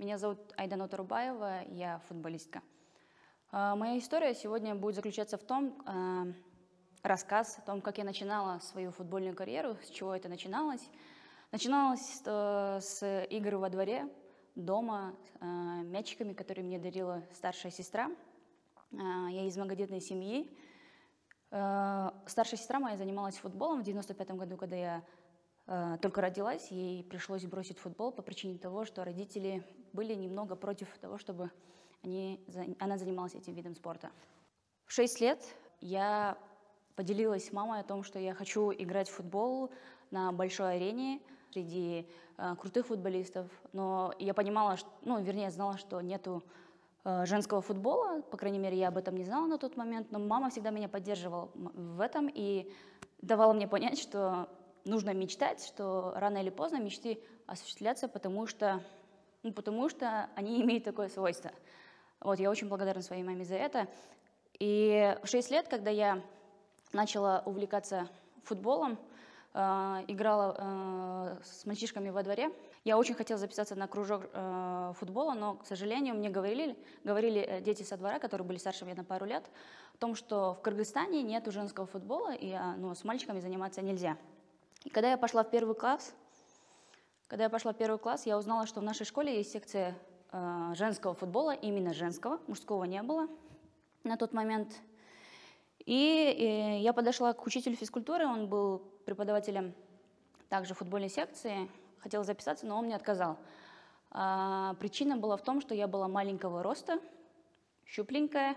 Меня зовут Айдана Оторбаева, я футболистка. Моя история сегодня будет заключаться в том, рассказ о том, как я начинала свою футбольную карьеру, с чего это начиналось. Начиналось с игр во дворе, дома, мячиками, которые мне дарила старшая сестра. Я из многодетной семьи. Старшая сестра моя занималась футболом в 95-м году, когда я только родилась, ей пришлось бросить футбол по причине того, что родители были немного против того, чтобы она занималась этим видом спорта. В 6 лет я поделилась с мамой о том, что я хочу играть в футбол на большой арене среди крутых футболистов. Но я понимала, знала, что нету женского футбола, по крайней мере, я об этом не знала на тот момент, но мама всегда меня поддерживала в этом и давала мне понять, что нужно мечтать, что рано или поздно мечты осуществляться, потому что они имеют такое свойство. Вот, я очень благодарна своей маме за это. И в 6 лет, когда я начала увлекаться футболом, играла с мальчишками во дворе, я очень хотела записаться на кружок футбола, но, к сожалению, мне говорили дети со двора, которые были старше меня на пару лет, о том, что в Кыргызстане нет женского футбола, и с мальчиками заниматься нельзя. И когда я пошла в первый класс, я узнала, что в нашей школе есть секция женского футбола, именно женского, мужского не было на тот момент. И я подошла к учителю физкультуры, он был преподавателем также футбольной секции, хотела записаться, но он мне отказал. Причина была в том, что я была маленького роста, щупленькая.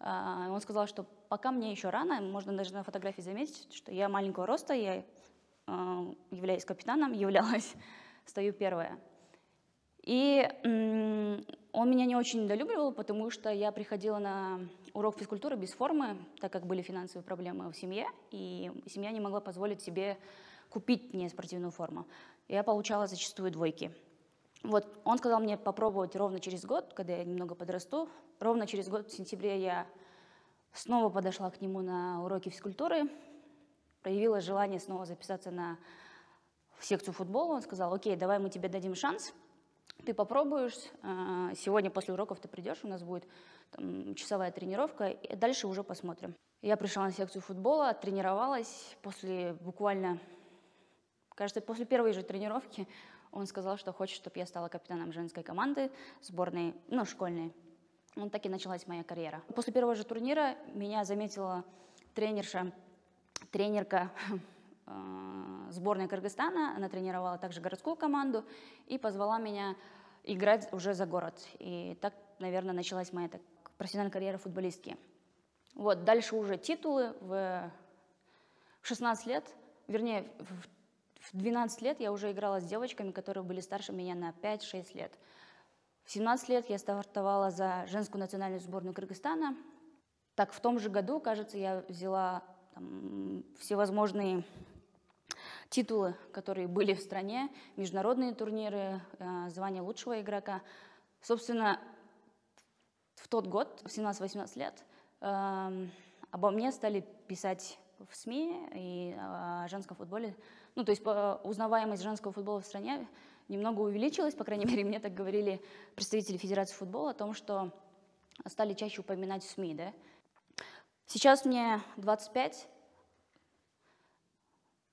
Он сказал, что пока мне еще рано, можно даже на фотографии заметить, что я маленького роста, я являюсь капитаном, стою первая. И он меня не очень недолюбливал, потому что я приходила на урок физкультуры без формы, так как были финансовые проблемы в семье, и семья не могла позволить себе купить мне спортивную форму. Я получала зачастую двойки. Вот, он сказал мне попробовать ровно через год, когда я немного подрасту. Ровно через год, в сентябре, я снова подошла к нему на уроки физкультуры, проявила желание снова записаться в секцию футбола. Он сказал: окей, давай мы тебе дадим шанс. Ты попробуешь, сегодня после уроков ты придешь, у нас будет часовая тренировка, и дальше уже посмотрим. Я пришла на секцию футбола, тренировалась, после первой же тренировки он сказал, что хочет, чтобы я стала капитаном женской команды, сборной, школьной. Вот так и началась моя карьера. После первого же турнира меня заметила тренерка сборной Кыргызстана, она тренировала также городскую команду и позвала меня играть уже за город. И так, наверное, началась моя профессиональная карьера футболистки. Вот, дальше уже титулы. В 12 лет я уже играла с девочками, которые были старше меня на 5-6 лет. В 17 лет я стартовала за женскую национальную сборную Кыргызстана. Так, в том же году, кажется, я взяла всевозможные титулы, которые были в стране, международные турниры, звание лучшего игрока. Собственно, в тот год, в 17-18 лет, обо мне стали писать в СМИ и о женском футболе. Узнаваемость женского футбола в стране немного увеличилась, по крайней мере, мне так говорили представители Федерации футбола, о том, что стали чаще упоминать в СМИ, да? Сейчас мне 25,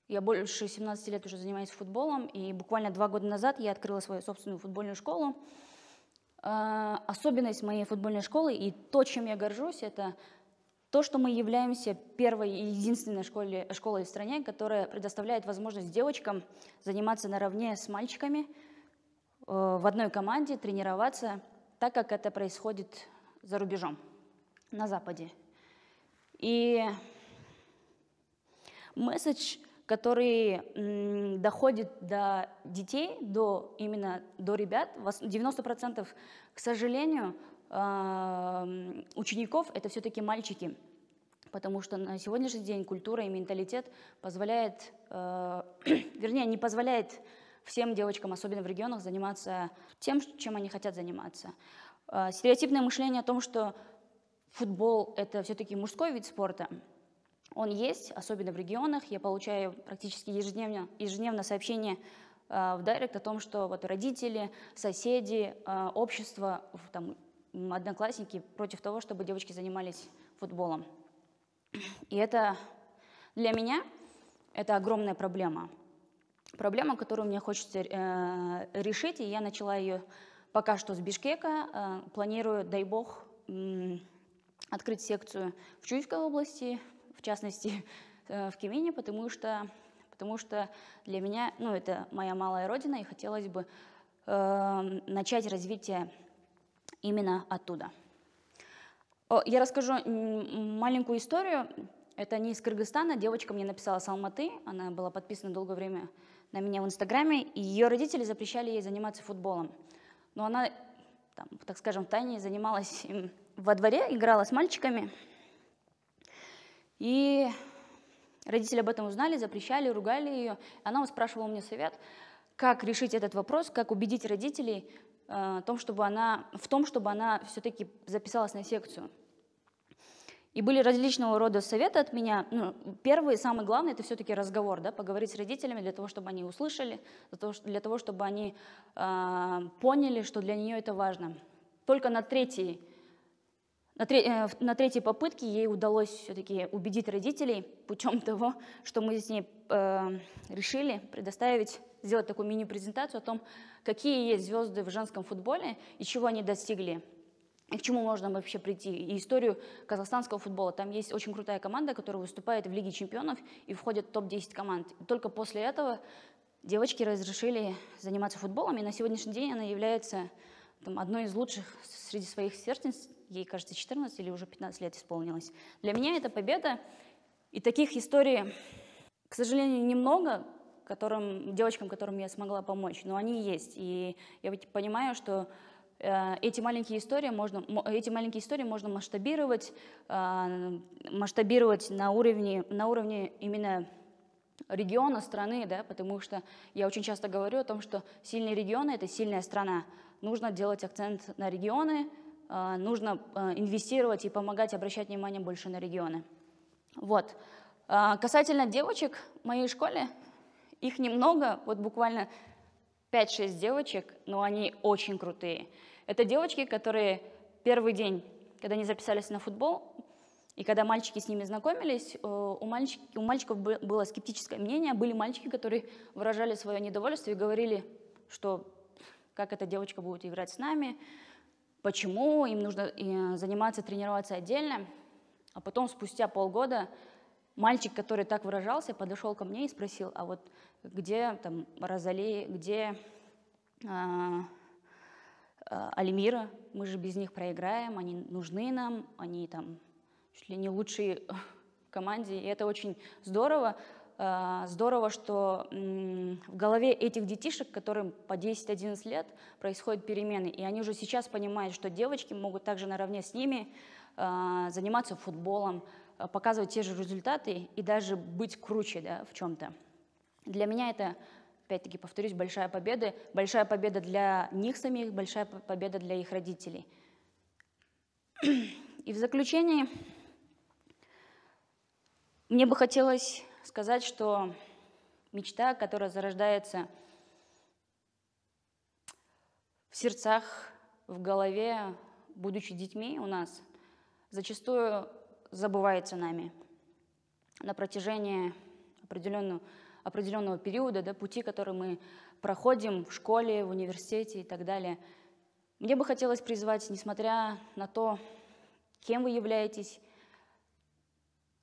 я больше 17 лет уже занимаюсь футболом, и буквально 2 года назад я открыла свою собственную футбольную школу. Особенность моей футбольной школы и то, чем я горжусь, это то, что мы являемся первой и единственной школой в стране, которая предоставляет возможность девочкам заниматься наравне с мальчиками в одной команде, тренироваться, так как это происходит за рубежом, на Западе. И месседж, который доходит до детей, именно до ребят, 90%, к сожалению, учеников — это все-таки мальчики, потому что на сегодняшний день культура и менталитет не позволяет всем девочкам, особенно в регионах, заниматься тем, чем они хотят заниматься. Стереотипное мышление о том, что футбол – это все-таки мужской вид спорта. Он есть, особенно в регионах. Я получаю практически ежедневно сообщения в директ о том, что вот родители, соседи, общество, там, одноклассники против того, чтобы девочки занимались футболом. И это для меня это огромная проблема. Проблема, которую мне хочется решить, и я начала ее пока что с Бишкека. Планирую, дай бог, открыть секцию в Чуйской области, в частности в Кемине, потому что для меня, ну, это моя малая родина, и хотелось бы начать развитие именно оттуда. Я расскажу маленькую историю. Это не из Кыргызстана, девочка мне написала с Алматы, она была подписана долгое время на меня в Инстаграме, и ее родители запрещали ей заниматься футболом. Но она, там, так скажем, в тайне занималась во дворе, играла с мальчиками, и родители об этом узнали, запрещали, ругали ее. Она спрашивала у меня совет, как решить этот вопрос, как убедить родителей в том, чтобы она все-таки записалась на секцию. И были различного рода советы от меня. Ну, первый, самый главный, это все-таки разговор, да, поговорить с родителями для того, чтобы они услышали, для того, чтобы они поняли, что для нее это важно. Только на третьей попытке ей удалось все-таки убедить родителей путем того, что мы с ней решили сделать такую мини-презентацию о том, какие есть звезды в женском футболе и чего они достигли, и к чему можно вообще прийти. И историю казахстанского футбола. Там есть очень крутая команда, которая выступает в Лиге чемпионов и входит в топ-10 команд. И только после этого девочки разрешили заниматься футболом, и на сегодняшний день она является одной из лучших среди своих сверстниц, ей, кажется, 14 или уже 15 лет исполнилось. Для меня это победа, и таких историй, к сожалению, немного, девочкам, которым я смогла помочь, но они есть. И я понимаю, что эти маленькие истории можно масштабировать на уровне именно региона, страны, да, потому что я очень часто говорю о том, что сильные регионы – это сильная страна. Нужно делать акцент на регионы, нужно инвестировать и помогать обращать внимание больше на регионы. Вот. Касательно девочек в моей школе, их немного, вот буквально 5-6 девочек, но они очень крутые. Это девочки, которые первый день, когда они записались на футбол, и когда мальчики с ними знакомились, у мальчиков было скептическое мнение. Были мальчики, которые выражали свое недовольство и говорили, что как эта девочка будет играть с нами, почему им нужно заниматься, тренироваться отдельно. А потом, спустя полгода, мальчик, который так выражался, подошел ко мне и спросил, а вот где там Розали, где Алимира, мы же без них проиграем, они нужны нам, они там чуть ли не лучшие в команде. И это очень здорово. Здорово, что в голове этих детишек, которым по 10-11 лет, происходят перемены. И они уже сейчас понимают, что девочки могут также наравне с ними заниматься футболом, показывать те же результаты и даже быть круче, да, в чем-то. Для меня это, опять-таки, повторюсь, большая победа. Большая победа для них самих, большая победа для их родителей. И в заключение мне бы хотелось сказать, что мечта, которая зарождается в сердцах, в голове, будучи детьми у нас, зачастую забывается нами на протяжении определенного периода, да, пути, который мы проходим в школе, в университете и так далее. Мне бы хотелось призвать, несмотря на то, кем вы являетесь,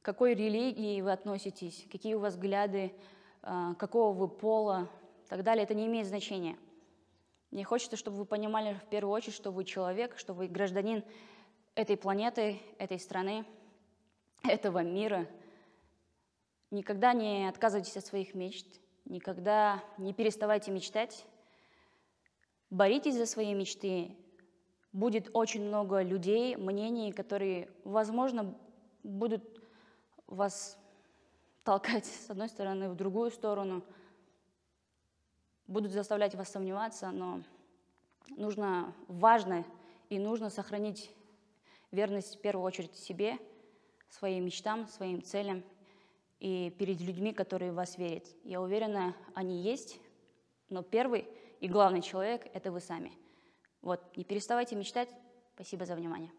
к какой религии вы относитесь, какие у вас взгляды, какого вы пола и так далее, это не имеет значения. Мне хочется, чтобы вы понимали в первую очередь, что вы человек, что вы гражданин этой планеты, этой страны, этого мира. Никогда не отказывайтесь от своих мечт, никогда не переставайте мечтать, боритесь за свои мечты. Будет очень много людей, мнений, которые, возможно, будут вас толкать с одной стороны в другую сторону, будут заставлять вас сомневаться, но важно сохранить верность в первую очередь себе, своим мечтам, своим целям и перед людьми, которые в вас верят. Я уверена, они есть, Но первый и главный человек – это вы сами. Вот, не переставайте мечтать. Спасибо за внимание.